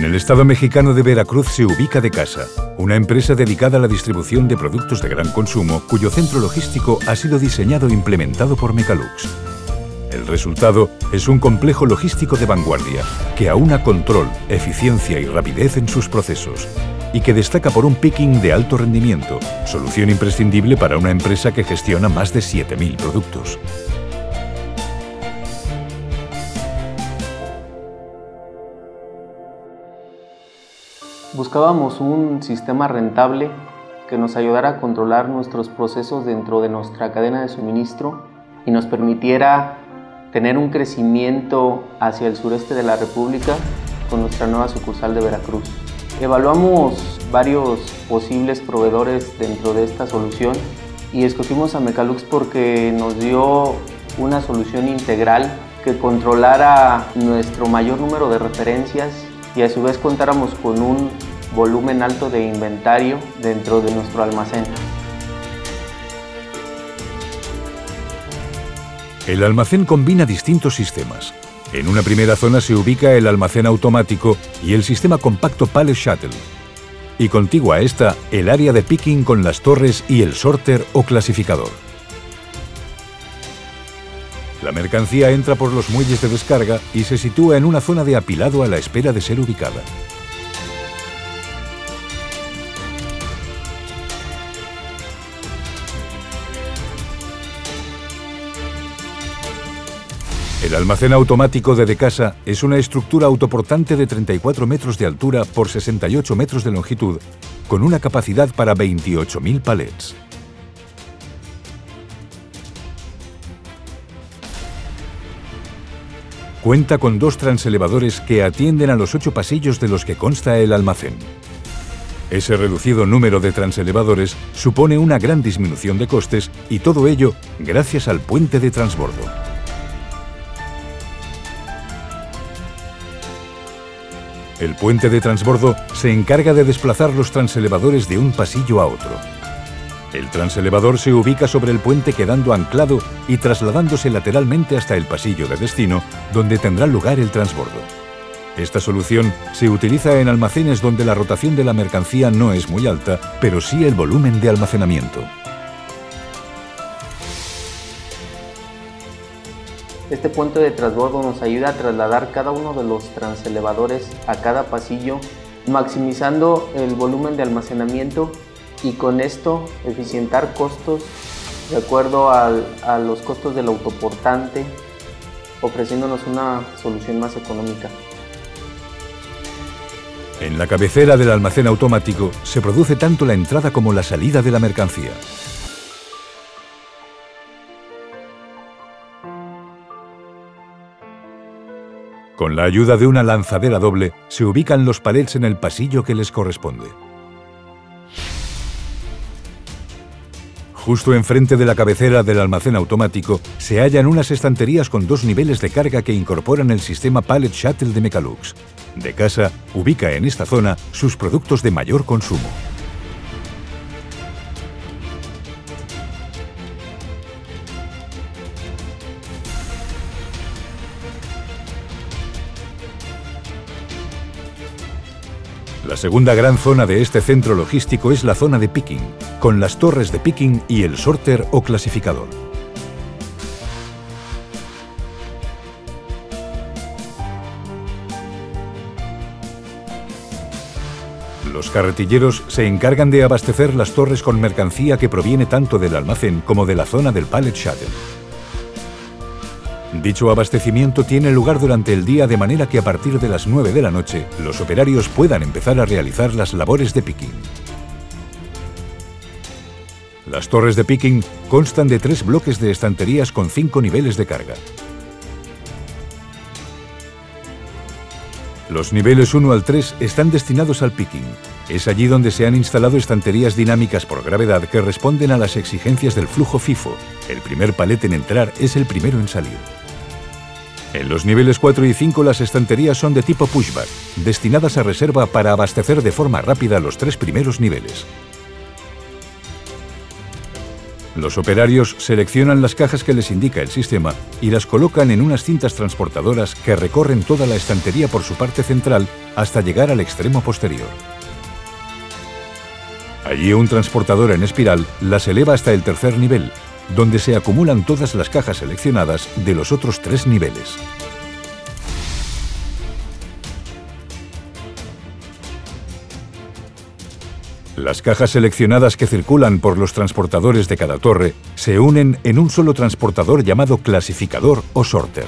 En el estado mexicano de Veracruz se ubica DECASA, una empresa dedicada a la distribución de productos de gran consumo, cuyo centro logístico ha sido diseñado e implementado por Mekalux. El resultado es un complejo logístico de vanguardia, que aúna control, eficiencia y rapidez en sus procesos, y que destaca por un picking de alto rendimiento, solución imprescindible para una empresa que gestiona más de 7.000 productos. Buscábamos un sistema rentable que nos ayudara a controlar nuestros procesos dentro de nuestra cadena de suministro y nos permitiera tener un crecimiento hacia el sureste de la República con nuestra nueva sucursal de Veracruz. Evaluamos varios posibles proveedores dentro de esta solución y escogimos a Mekalux porque nos dio una solución integral que controlara nuestro mayor número de referencias y a su vez contáramos con un volumen alto de inventario dentro de nuestro almacén. El almacén combina distintos sistemas. En una primera zona se ubica el almacén automático y el sistema compacto Pallet Shuttle, y contigua a esta el área de picking con las torres y el sorter o clasificador. La mercancía entra por los muelles de descarga y se sitúa en una zona de apilado a la espera de ser ubicada. El almacén automático de DECASA es una estructura autoportante de 34 metros de altura por 68 metros de longitud, con una capacidad para 28.000 palets. Cuenta con dos transelevadores que atienden a los 8 pasillos de los que consta el almacén. Ese reducido número de transelevadores supone una gran disminución de costes, y todo ello gracias al puente de transbordo. El puente de transbordo se encarga de desplazar los transelevadores de un pasillo a otro. El transelevador se ubica sobre el puente quedando anclado y trasladándose lateralmente hasta el pasillo de destino, donde tendrá lugar el transbordo. Esta solución se utiliza en almacenes donde la rotación de la mercancía no es muy alta, pero sí el volumen de almacenamiento. Este puente de transbordo nos ayuda a trasladar cada uno de los transelevadores a cada pasillo, maximizando el volumen de almacenamiento y con esto eficientar costos de acuerdo a los costos del autoportante, ofreciéndonos una solución más económica. En la cabecera del almacén automático se produce tanto la entrada como la salida de la mercancía. Con la ayuda de una lanzadera doble se ubican los palets en el pasillo que les corresponde. Justo enfrente de la cabecera del almacén automático se hallan unas estanterías con dos niveles de carga que incorporan el sistema Pallet Shuttle de Mekalux. DECASA ubica en esta zona sus productos de mayor consumo. La segunda gran zona de este centro logístico es la zona de picking, con las torres de picking y el sorter o clasificador. Los carretilleros se encargan de abastecer las torres con mercancía que proviene tanto del almacén como de la zona del Pallet Shuttle. Dicho abastecimiento tiene lugar durante el día, de manera que a partir de las 9 de la noche los operarios puedan empezar a realizar las labores de picking. Las torres de picking constan de 3 bloques de estanterías con 5 niveles de carga. Los niveles 1 al 3 están destinados al picking. Es allí donde se han instalado estanterías dinámicas por gravedad que responden a las exigencias del flujo FIFO. El primer palet en entrar es el primero en salir. En los niveles 4 y 5 las estanterías son de tipo pushback, destinadas a reserva para abastecer de forma rápida los 3 primeros niveles. Los operarios seleccionan las cajas que les indica el sistema y las colocan en unas cintas transportadoras que recorren toda la estantería por su parte central hasta llegar al extremo posterior. Allí un transportador en espiral las eleva hasta el tercer nivel, donde se acumulan todas las cajas seleccionadas de los otros tres niveles. Las cajas seleccionadas que circulan por los transportadores de cada torre se unen en un solo transportador llamado clasificador o sorter.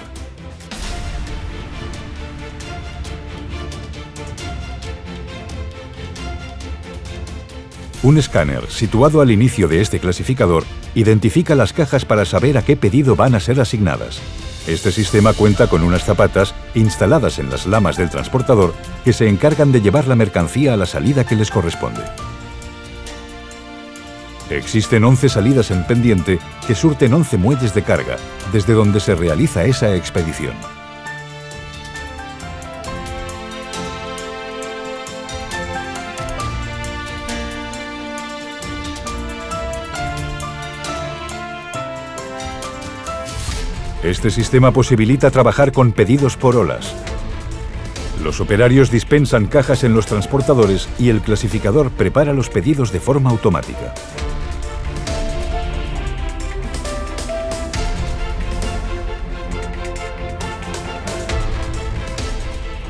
Un escáner situado al inicio de este clasificador identifica las cajas para saber a qué pedido van a ser asignadas. Este sistema cuenta con unas zapatas instaladas en las lamas del transportador que se encargan de llevar la mercancía a la salida que les corresponde. Existen 11 salidas en pendiente que surten 11 muelles de carga, desde donde se realiza esa expedición. Este sistema posibilita trabajar con pedidos por olas. Los operarios dispensan cajas en los transportadores y el clasificador prepara los pedidos de forma automática.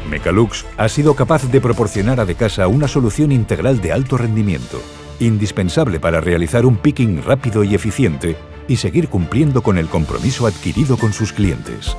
Mecalux ha sido capaz de proporcionar a DECASA una solución integral de alto rendimiento, indispensable para realizar un picking rápido y eficiente y seguir cumpliendo con el compromiso adquirido con sus clientes.